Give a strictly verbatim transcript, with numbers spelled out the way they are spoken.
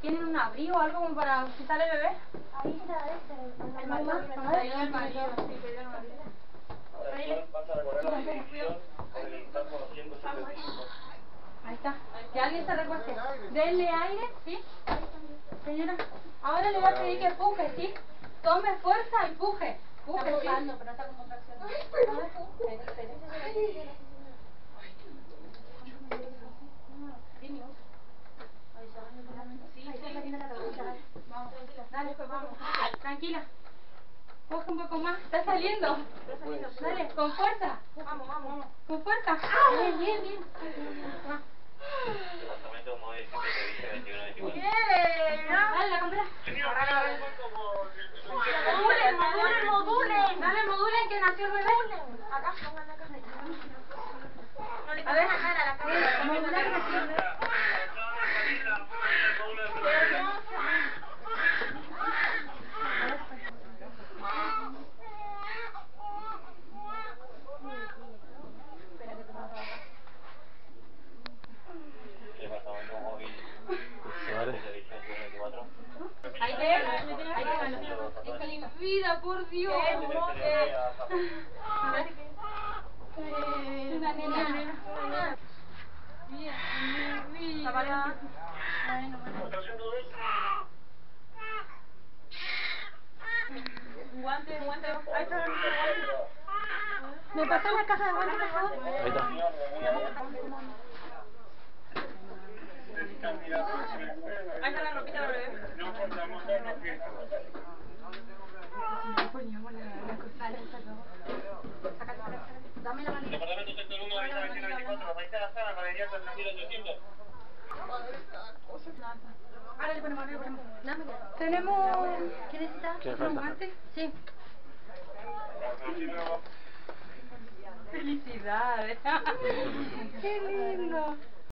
¿Tienen un abrigo o algo como para quitar el bebé? Ahí está, este. El marido. El marido, sí, que el marido. Ahí está. Que alguien se recueste. Denle aire, ¿sí? Señora, ahora le voy a pedir que empuje, ¿sí? Tome fuerza y empuje. Empuje, ¿sí? Pero está como traccionando. Dale, pues vamos. Tranquila. Coge un poco más. Está saliendo. Dale, con fuerza. Vamos, vamos, vamos. Con fuerza. Bien, bien, bien. Bien. Dale la compra. Modulen, modulen, modulen. Dale, modulen que nació el bebé. Acá, pongan la carreta. No le pongan la cara a la carreta. Modulen que nació el bebé. Vida, por Dios. Una nena. Bien, mi vida. Bueno, bueno. Guante, guante. Ahí está. ¿Me pasó una caja de guantes, por favor? Ahí está. Ahí está la ropita de bebé. No contamos con los pies. Poníamos la cosa, dame la manita. Departamento sector uno, veintiuno veinticuatro, Maestría de la Sala, Galería tres mil ochocientos. Ahora le ponemos, ahora le ponemos. Tenemos. ¿Qué necesitas? ¿Un guante? Sí. Felicidades. Qué lindo.